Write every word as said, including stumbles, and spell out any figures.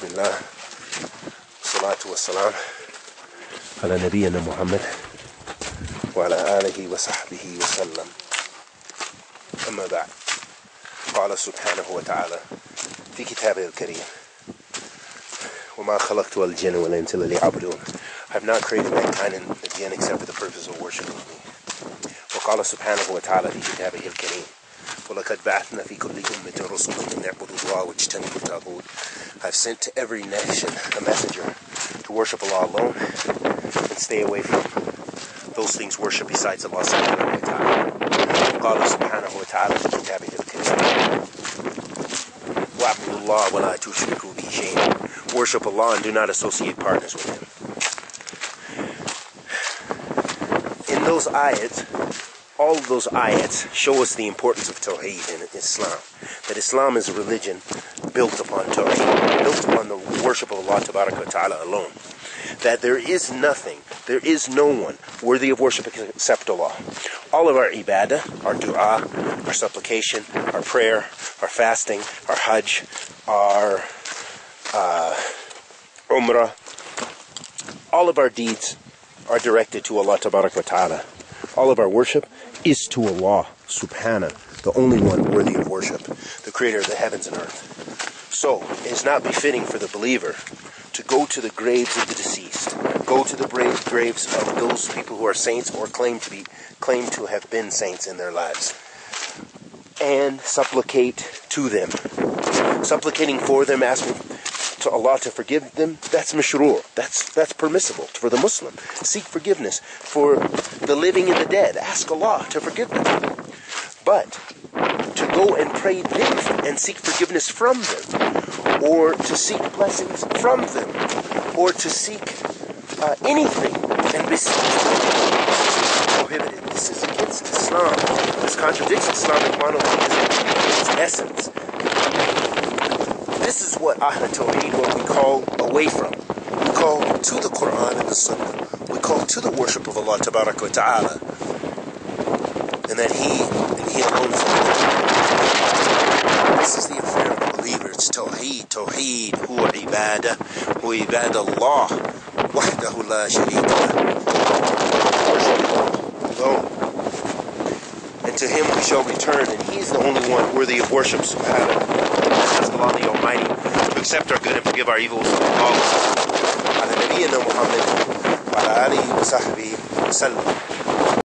Bismillah, salatu wassalam, ala nabiyyina Muhammad, wa ala alihi wa sahbihi wa sallam. Amma ba'd, qala subhanahu wa ta'ala, fi kitabihi al-kareem, wa ma khalaqtu al-jinna wal insa illa liya'budun. I have not created mankind and the jinn except for the purpose of worshiping me. Wa qala subhanahu wa ta'ala fi kitabihi al-kareem, وَلَقَدْ بَعَثْنَا فِي كُلِّ أُمَّةٍ رَسُولًا أَنِ اعْبُدُوا اللَّهَ وَاجْتَنِبُوا الطَّاغُوتَ. I've sent to every nation a messenger to worship Allah alone and stay away from those things worshipped besides Allah subhanahu wa ta'ala. وَقَالَ سُبْحَانَهُ وَتَعَالَى فِي كِتَابِهِ الْكَرِيمِ وَاعْبُدُوا اللَّهَ وَلَا تُشْرِكُوا بِهِ شَيْئًا. Worship Allah and do not associate partners with Him. In those ayats, all of those ayats show us the importance of tawheed in Islam. That Islam is a religion built upon tawheed, built upon the worship of Allah Tabaraka Wa Ta'ala alone. That there is nothing, there is no one worthy of worship except Allah. All of our ibadah, our dua, our supplication, our prayer, our fasting, our hajj, our uh, umrah, all of our deeds are directed to Allah Tabaraka Wa Ta'ala. All of our worship is to Allah, Subhanahu, the only one worthy of worship, the creator of the heavens and earth. So, it is not befitting for the believer to go to the graves of the deceased, go to the brave graves of those people who are saints or claim to be, claim to have been saints in their lives, and supplicate to them. Supplicating for them, asking to Allah to forgive them, that's mashru', that's, that's permissible for the Muslim. Seek forgiveness for the living and the dead. Ask Allah to forgive them. But to go and pray them and seek forgiveness from them, or to seek blessings from them, or to seek uh, anything and beseech them, this is prohibited. This is against Islam. This contradicts Islamic monotheism in its essence. This is what Ahlul Tawheed, what we call away from. We call to the Quran and the Sunnah. We call to the worship of Allah Tabaraka Wa Ta'ala. And that He, and He alone is the This is the affair of the believer. It's Tawheed. Tawheed, huwa ibadah, huwa ibadah Allah, wahdahu la sharika. Alone. And to Him we shall return, and He is the only one worthy of worship, subhanahu. Ask Allah the Almighty to accept our good and forgive our evils. Ala nabiyyina Muhammad wa ala alihi wa sahbihi wa sallam.